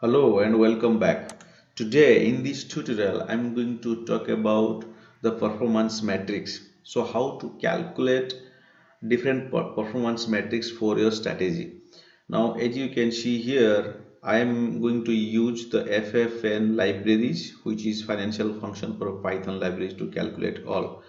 Hello and welcome back. Today in this tutorial I'm going to talk about the performance matrix. So how to calculate different performance matrix for your strategy. Now as you can see here, I am going to use the FFN libraries, which is financial function for Python libraries, to calculate all.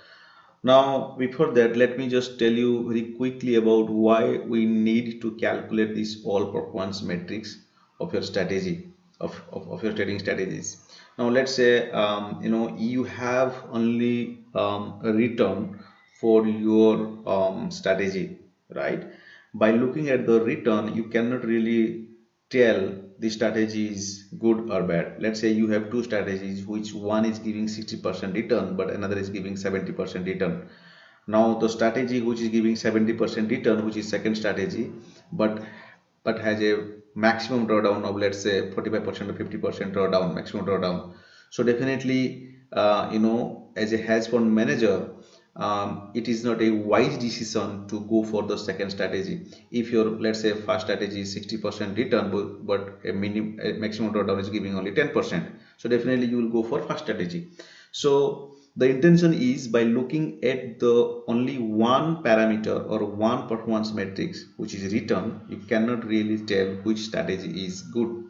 Now before that, let me just tell you very quickly about why we need to calculate this all performance matrix of your strategy, of your trading strategies. Now let's say you have only a return for your strategy, right? By looking at the return, you cannot really tell the strategy is good or bad. Let's say you have two strategies, which one is giving 60% return but another is giving 70% return. Now the strategy which is giving 70% return, which is second strategy, but has a maximum drawdown of, let's say, 45% or 50% drawdown, maximum drawdown. So definitely as a hedge fund manager, it is not a wise decision to go for the second strategy if your, let's say, first strategy is 60% return but a maximum drawdown is giving only 10%. So definitely you will go for first strategy. So the intention is, by looking at the only one parameter or one performance matrix, which is return, you cannot really tell which strategy is good,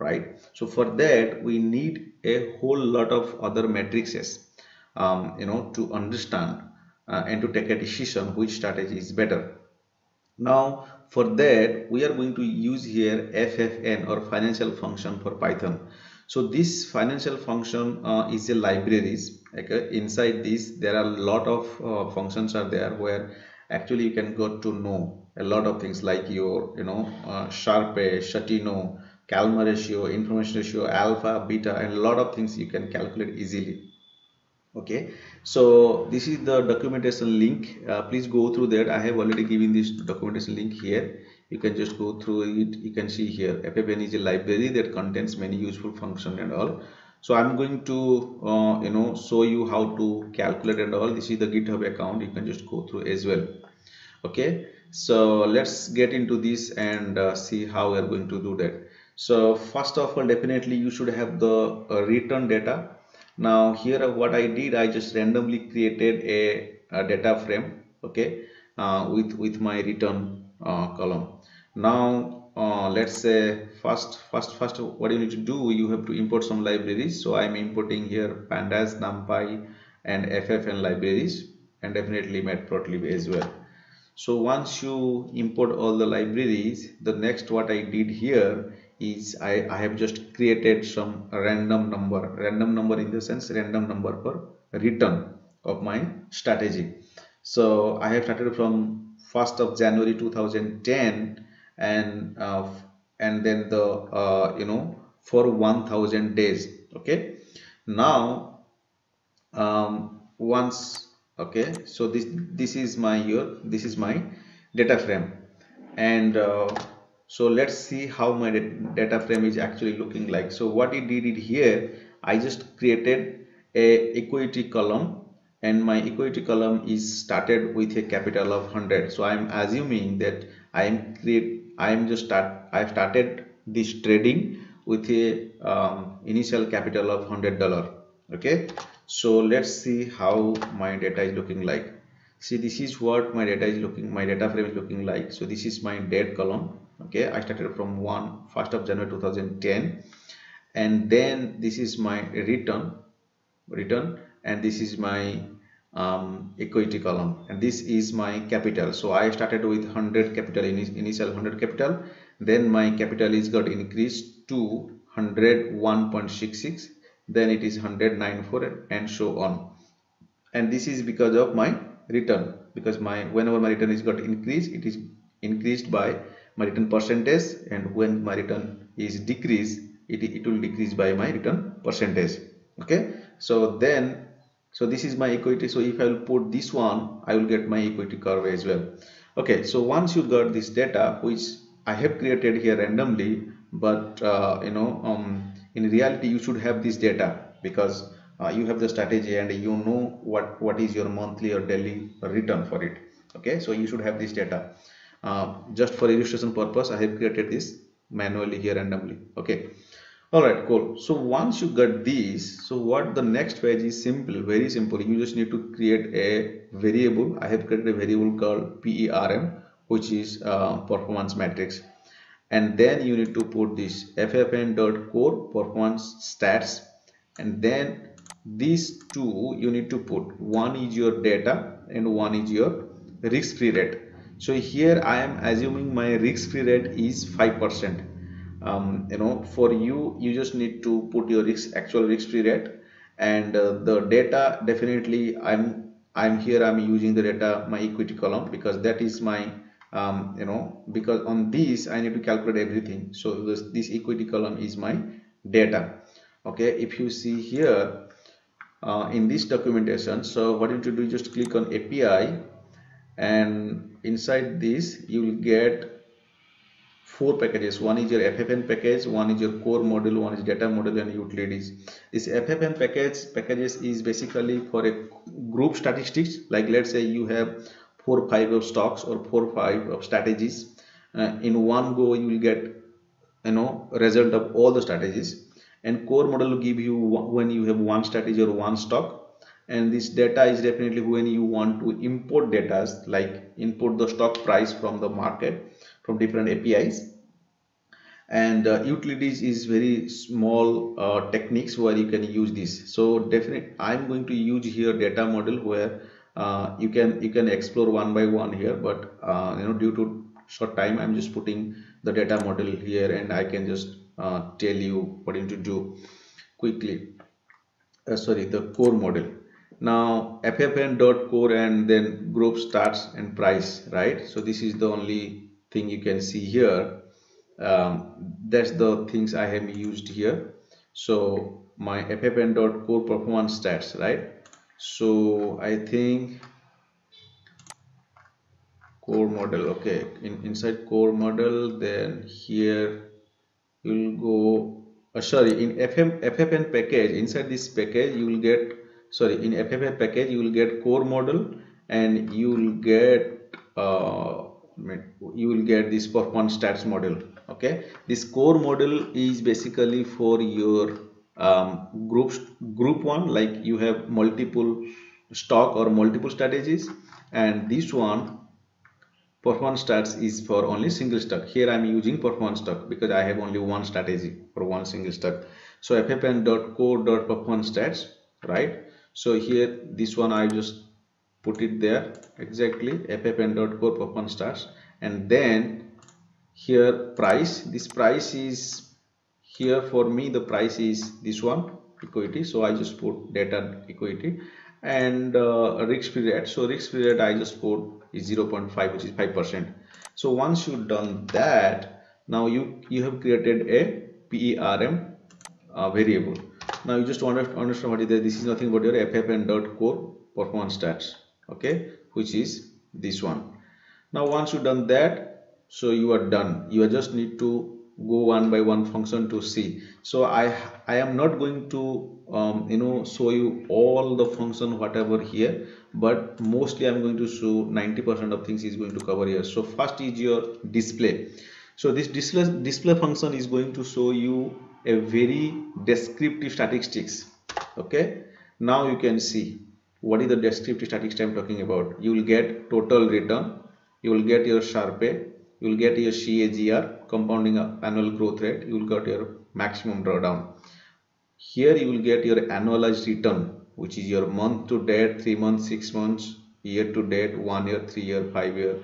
right? So for that we need a whole lot of other matrices to understand and to take a decision which strategy is better. Now for that we are going to use here FFN, or financial function for Python. So this financial function is a libraries. Okay, inside this there are a lot of functions are there, where actually you can get to know a lot of things, like your Sharpe, Sortino, Kalmar ratio, information ratio, alpha, beta, and a lot of things you can calculate easily. Okay, so this is the documentation link. Please go through that. I have already given this documentation link here. You can just go through it. You can see here FFN is a library that contains many useful functions and all. So I'm going to show you how to calculate and all. This is the GitHub account. You can just go through as well. Okay, so let's get into this and see how we're going to do that. So first of all, definitely you should have the return data. Now here what I did, I just randomly created a data frame, okay, with my return column. Now let's say first what you need to do, you have to import some libraries. So I'm importing here pandas, numpy, and FFN libraries, and definitely matplotlib as well. So once you import all the libraries, the next what I did here is I have just created some random number in the sense random number per return of my strategy. So I have started from 1st of January 2010 and then the for 1000 days. Okay, now once, okay, so this is my data frame, and so let's see how my data frame is actually looking like. So what I did it here, I just created a equity column, and my equity column is started with a capital of 100. So I'm assuming that I've started this trading with a initial capital of $100. Okay, so let's see how my data is looking like. See, this is what my data is looking, my data frame is looking like. So this is my date column. Okay, I started from 1st of January 2010, and then this is my return, and this is my equity column, and this is my capital. So I started with 100 capital, initial 100 capital, then my capital is got increased to 101.66, then it is 100.94, and so on. And this is because of my return, because whenever my return is got increased, it is increased by my return percentage, and when my return is decreased, it will decrease by my return percentage. Okay, so then, so this is my equity. So if I will put this one, I will get my equity curve as well. Okay, so once you got this data, which I have created here randomly, but in reality you should have this data, because you have the strategy and you know what is your monthly or daily return for it. Okay, so you should have this data. Just for illustration purpose, I have created this manually here randomly. Okay, all right, cool. So once you got these, so what the next page is simple, very simple. You just need to create a variable. I have created a variable called PERM, which is performance metrics, and then you need to put this FFN.core performance stats, and then these two you need to put, one is your data and one is your risk-free rate. So here I am assuming my risk-free rate is 5%. You know, for you, you just need to put your actual risk-free rate, and the data, definitely I'm using the data, my equity column, because that is my because on these I need to calculate everything. So this equity column is my data. Okay, if you see here in this documentation, so what you need to do, just click on API, and inside this you will get four packages. One is your FFN package, one is your core module, one is data module, and utilities. This FFN packages is basically for a group statistics, like let's say you have 4 or 5 of stocks or 4 or 5 of strategies. In one go you will get result of all the strategies, and core model will give you when you have one strategy or one stock, and this data is definitely when you want to import data, like import the stock price from the market from different APIs. And utilities is very small techniques where you can use this. So definitely I'm going to use here data model, where you can explore one by one here, but due to short time I'm just putting the data model here, and I can just tell you what you need to do quickly. The core model. Now FFN.core, and then group starts and price, right? So this is the only thing you can see here. That's the things I have used here. So my FFN.core performance stats, right? So I think core model, okay, inside core model, then here you'll go, in FFN package, inside this package you will get, in FFN package you will get core model, and you will get this performance stats model. Okay, this core model is basically for your group one, like you have multiple stock or multiple strategies, and this one performance stats is for only single stock. Here I'm using performance stock because I have only one strategy for one single stock. So ffn.core.performance stats, right? So here this one I just put it there exactly, ffn.core performance stats, and then here price. This price is here for me, the price is this one, equity, so I just put data equity, and risk period. So risk period I just put is 0.5, which is 5%. So once you've done that, now you have created a PERM variable. Now you just want to understand what is there. This is nothing but your FFN.core performance stats, okay, which is this one. Now once you've done that, so you are done. You just need to go one by one function to see. So I am not going to show you all the function whatever here, but mostly I'm going to show 90% of things is going to cover here. So first is your display. So this display function is going to show you a very descriptive statistics. Okay, now you can see what is the descriptive statistics I'm talking about. You will get total return, you will get your Sharpe, you will get your CAGR, compounding annual growth rate, you will get your maximum drawdown. Here you will get your annualized return, which is your month to date, 3 months, 6 months, year to date, 1 year, 3 year, 5 year,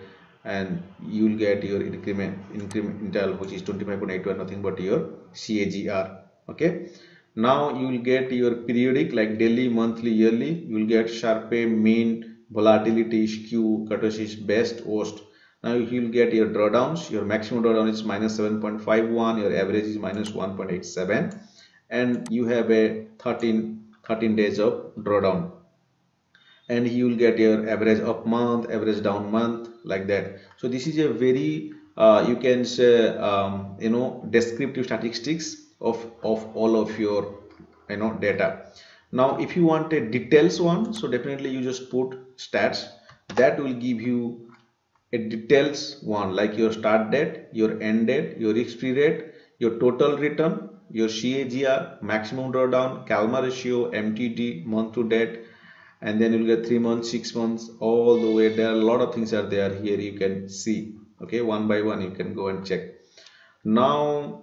and you will get your incremental, which is 25.81, nothing but your CAGR. Okay, now you will get your periodic, like daily, monthly, yearly. You will get Sharpe, mean, volatility, skew, kurtosis, best, worst. Now you will get your drawdowns. Your maximum drawdown is -7.51, your average is -1.87, and you have a 13 days of drawdown, and you will get your average up month, average down month, like that. So this is a very you can say descriptive statistics of all of your data. Now if you want a details one, so definitely you just put stats, that will give you It details one, like your start date, your end date, your expiry date, your total return, your CAGR, maximum drawdown, CALMA ratio, MTD, month to date, and then you'll get 3 months, 6 months, all the way. There are a lot of things are there. Here you can see, okay, one by one you can go and check. Now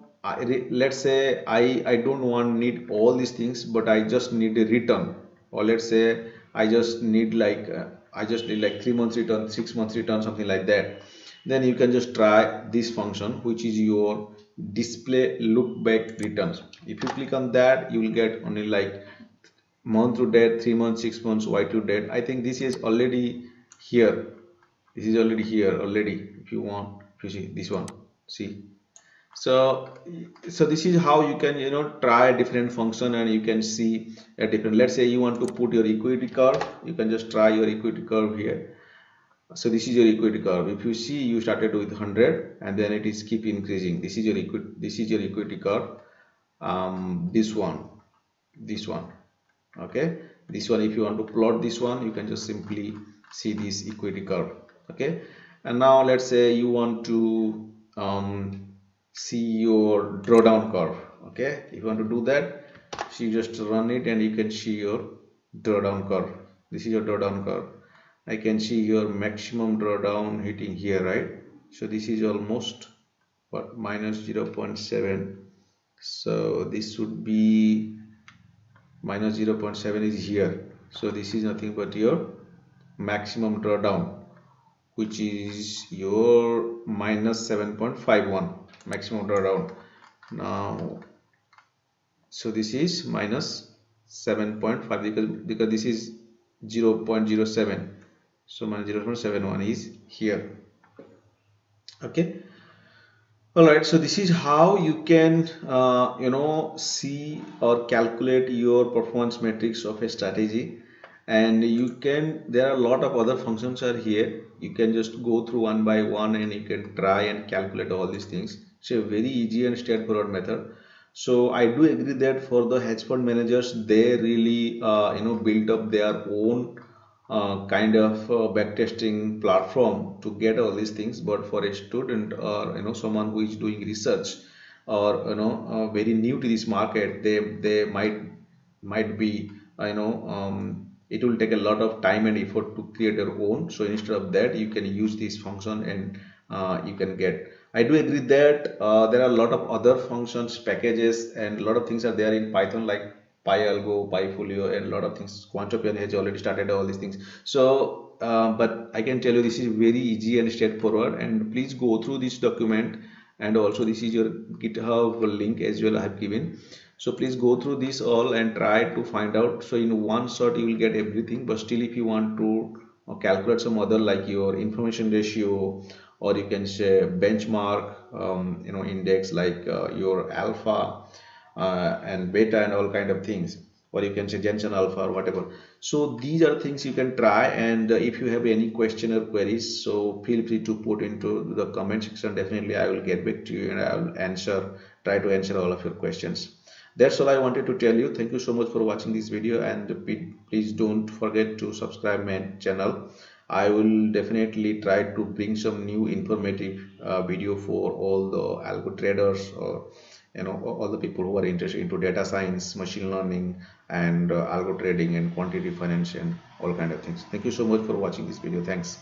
let's say I don't need all these things, but I just need a return, or let's say I just need like I just need like 3 months return, 6 months return, something like that. Then you can just try this function, which is your display lookback returns. If you click on that, you will get only like month to date, 3 months, 6 months, y to date. I think this is already here. This is already here already. If you want, if you see this one, see. So this is how you can, you know, try different function and you can see a different. Let's say you want to put your equity curve. You can just try your equity curve here. So this is your equity curve. If you see, you started with 100 and then it is keep increasing. This is your equity. This is your equity curve. This one. Okay. This one. If you want to plot this one, you can just simply see this equity curve. Okay. And now let's say you want to see your drawdown curve. Okay. If you want to do that, so you just run it and you can see your drawdown curve. This is your drawdown curve. I can see your maximum drawdown hitting here, right? So this is almost what, minus 0.7. So this would be minus 0.7 is here. So this is nothing but your maximum drawdown, which is your minus 7.51 maximum drawdown. Now, so this is minus 7.5 because this is 0.07. So minus 0.71 is here. Okay. All right. So this is how you can, you know, see or calculate your performance metrics of a strategy. And you can, there are a lot of other functions are here. You can just go through one by one and you can try and calculate all these things. It's a very easy and straightforward method. So I do agree that for the hedge fund managers, they really, you know, build up their own kind of backtesting platform to get all these things. But for a student or, you know, someone who is doing research or, you know, very new to this market, they might be, you know, it will take a lot of time and effort to create their own. So instead of that, you can use this function and you can get. I do agree that there are a lot of other functions, packages, and a lot of things are there in Python, like PyAlgo, Pyfolio, and a lot of things. Quantopian has already started all these things. So, but I can tell you this is very easy and straightforward. And please go through this document. And also, this is your GitHub link as well I have given. So please go through this all and try to find out. So in one shot you will get everything. But still, if you want to calculate some other, like your information ratio, or you can say benchmark, you know, index, like your alpha and beta and all kind of things, or you can say Jensen alpha or whatever. So these are things you can try, and if you have any question or queries, so feel free to put into the comment section. Definitely I will get back to you and I will try to answer all of your questions. That's all I wanted to tell you. Thank you so much for watching this video, and please don't forget to subscribe my channel. I will definitely try to bring some new informative video for all the algo traders, or you know, all the people who are interested into data science, machine learning, and algo trading and quantitative finance and all kind of things. Thank you so much for watching this video. Thanks.